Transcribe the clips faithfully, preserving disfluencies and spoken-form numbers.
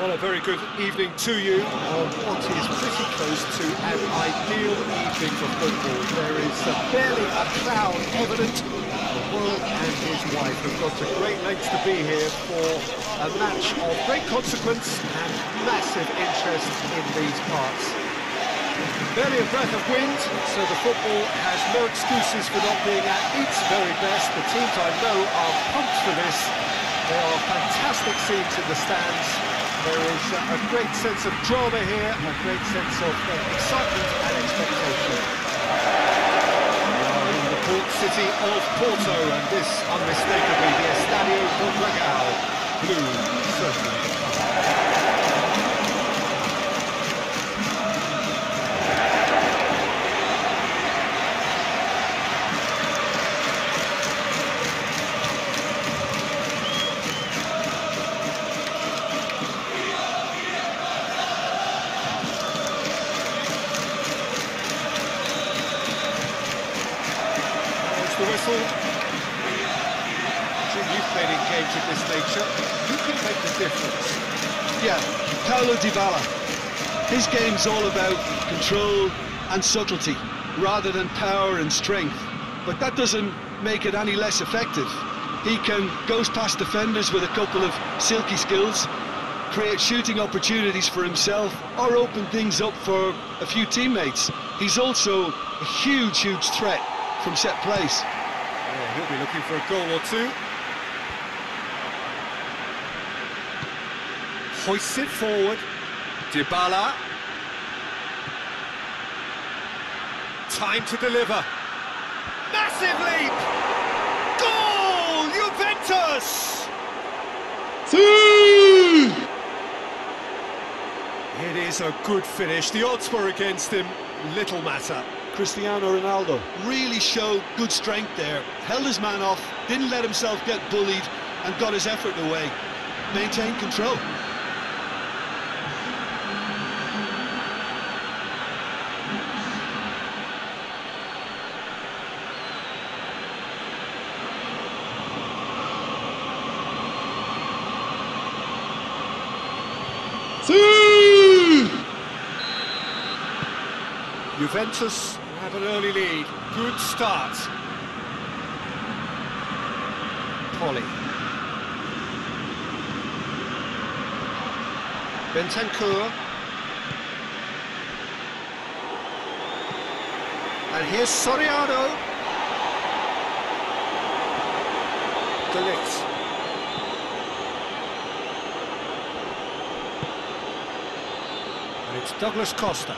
Well, a very good evening to you on what is pretty close to an ideal evening for football. There is barely a cloud evident. The world and his wife have got to great lengths to be here for a match of great consequence and massive interest in these parts. Barely a breath of wind, so the football has no excuses for not being at its very best. The teams I know are pumped for this. There are fantastic scenes in the stands. There is uh, a great sense of drama here, a great sense of uh, excitement and expectation. We are in the port city of Porto, and this unmistakably the Estadio Portugal blue circle. Of this nature, who can make the difference? Yeah, Paulo Dybala. His game's all about control and subtlety rather than power and strength, but that doesn't make it any less effective. He can goes past defenders with a couple of silky skills, create shooting opportunities for himself, or open things up for a few teammates. He's also a huge, huge threat from set plays. Yeah, he'll be looking for a goal or two. Hoists it forward. Dybala. Time to deliver. Massive leap. Goal! Juventus! Two! It is a good finish. The odds were against him. Little matter. Cristiano Ronaldo really showed good strength there. Held his man off, didn't let himself get bullied, and got his effort away. Maintained control. Juventus have an early lead. Good start. Polly. Bentancur. And here's Soriano. Delitz. And it's Douglas Costa.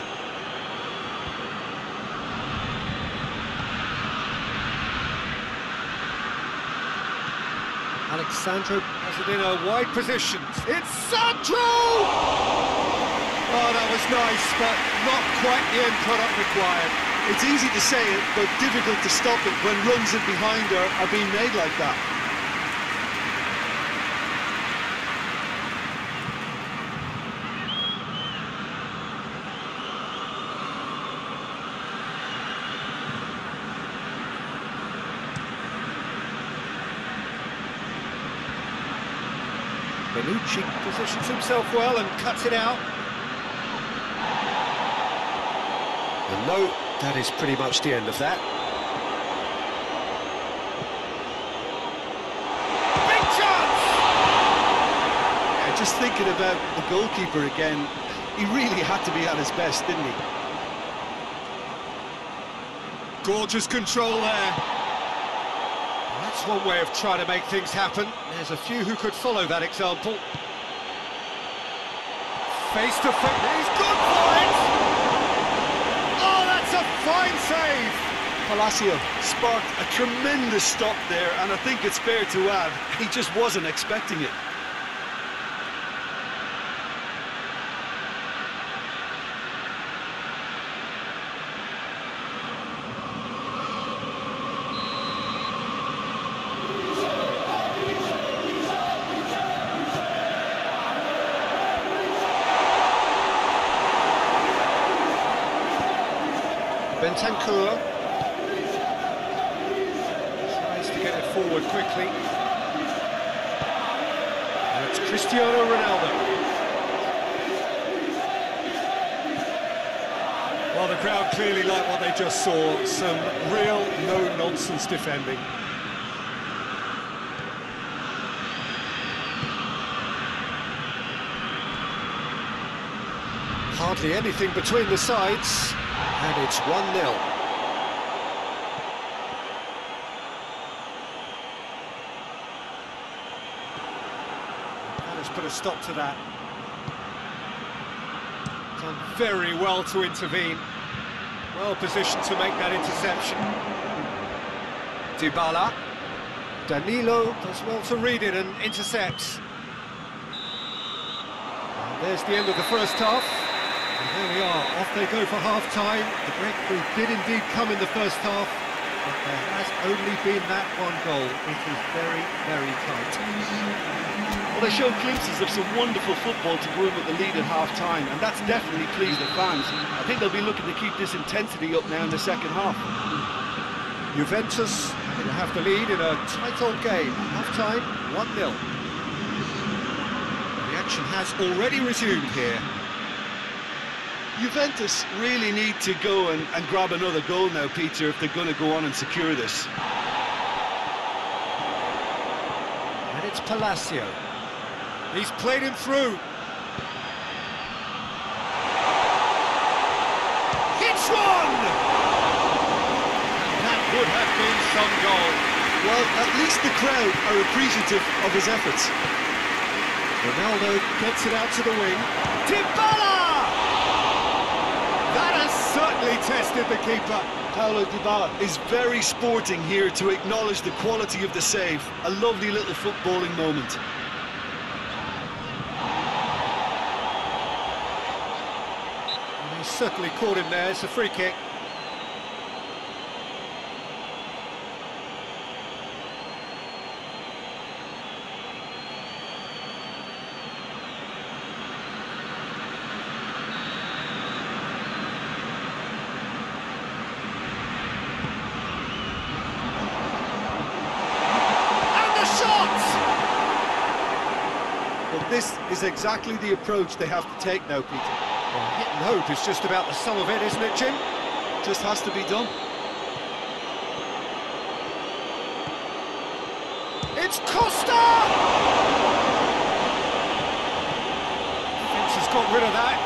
Alex Sandro has it in a wide position. It's Sandro! Oh, that was nice, but not quite the end product required. It's easy to say it, but difficult to stop it when runs in behind her are being made like that. Benucci positions himself well and cuts it out. And no, that is pretty much the end of that. Big chance! Yeah, just thinking about the goalkeeper again, he really had to be at his best, didn't he? Gorgeous control there. That's one way of trying to make things happen. There's a few who could follow that example. Face to face, he's good for it! Oh, that's a fine save! Palacio sparked a tremendous stop there, and I think it's fair to add, he just wasn't expecting it. Bentancur tries to get it forward quickly, and it's Cristiano Ronaldo. the crowd clearly like what they just saw, some real no-nonsense defending. Hardly anything between the sides, and it's one nil. Put a stop to that. Done very well to intervene. Well positioned to make that interception. Dybala. Danilo does well to read it and intercepts. And there's the end of the first half. And here we are, off they go for half-time. The breakthrough did indeed come in the first half, but there has only been that one goal. It is very, very tight. They showed glimpses of some wonderful football to go in with the lead at half-time, and that's definitely pleased the fans. I think they'll be looking to keep this intensity up now in the second half. Juventus will have the lead in a tight old game. Half-time, one nil. The action has already resumed here. Juventus really need to go and, and grab another goal now, Peter, if they're going to go on and secure this. And it's Palacio. He's played him through. It's one! That would have been some goal. Well, at least the crowd are appreciative of his efforts. Ronaldo gets it out to the wing. Dybala! That has certainly tested the keeper. Paulo Dybala is very sporting here to acknowledge the quality of the save. A lovely little footballing moment. Certainly caught him there, it's a free kick. And the shot! Well, this is exactly the approach they have to take now, Peter. Well, hit and hope is just about the sum of it, isn't it, Jim? Just has to be done. It's Costa! Vince has got rid of that.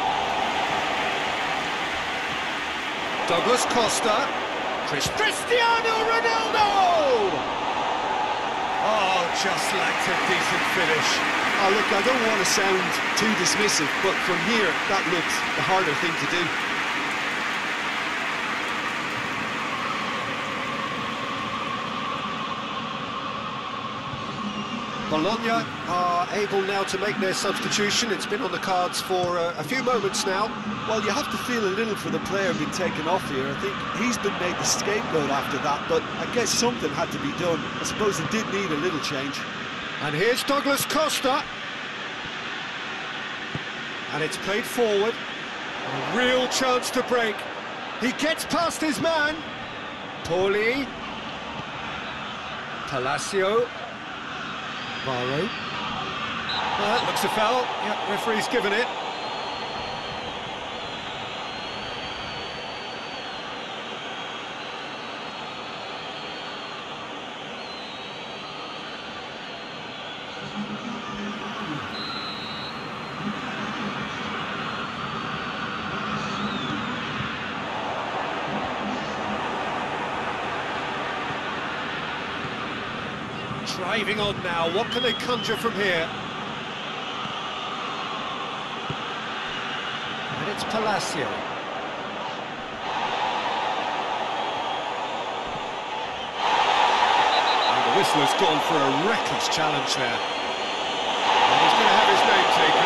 Douglas Costa. Chris Cristiano Ronaldo! Oh, just lacked a decent finish. Oh, look, I don't want to sound too dismissive, but from here, that looks the harder thing to do. Bologna are able now to make their substitution. It's been on the cards for uh, a few moments now. Well, you have to feel a little for the player being taken off here. I think he's been made the scapegoat after that, but I guess something had to be done. I suppose it did need a little change. And here's Douglas Costa. And it's played forward. A real chance to break. He gets past his man. Paulie. Palacio. Barrow. That looks a foul. Yep, referee's given it. Driving on now, what can they conjure from here? And it's Palacio. And the whistler's gone for a reckless challenge there. And he's going to have his name taken.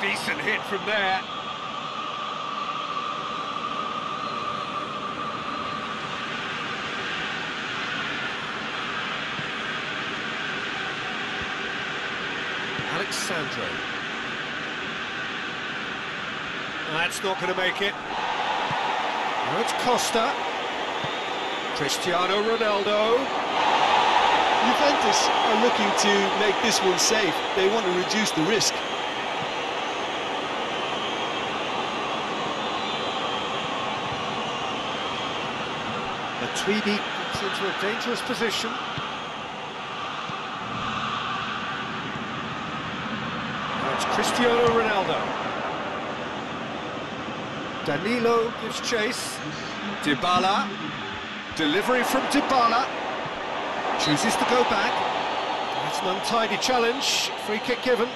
Decent hit from there. Alex Sandro. That's not going to make it. Now it's Costa. Cristiano Ronaldo. Juventus are looking to make this one safe. They want to reduce the risk. Matuidi gets into a dangerous position. That's Cristiano Ronaldo. Danilo gives chase. Dybala. Delivery from Dybala. Chooses to go back. That's an untidy challenge. Free kick given.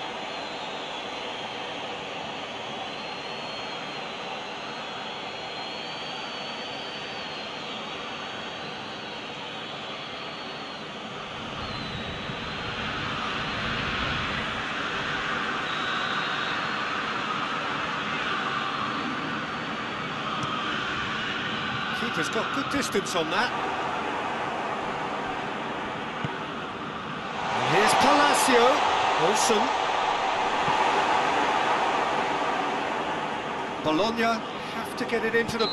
Keeper's got good distance on that. And here's Palacio. Olsen. Bologna have to get it into the...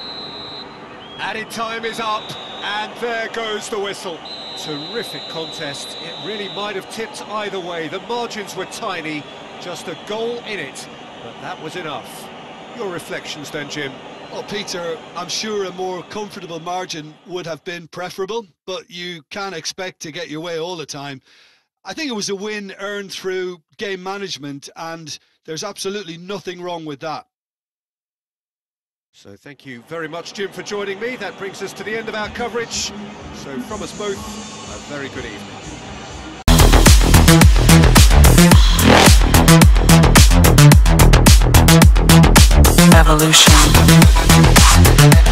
Added time is up, and there goes the whistle. Terrific contest. It really might have tipped either way. The margins were tiny, just a goal in it. But that was enough. Your reflections then, Jim? Well, Peter, I'm sure a more comfortable margin would have been preferable, but you can't expect to get your way all the time. I think it was a win earned through game management, and there's absolutely nothing wrong with that. So thank you very much, Jim, for joining me. That brings us to the end of our coverage. So from us both, a very good evening. Evolution.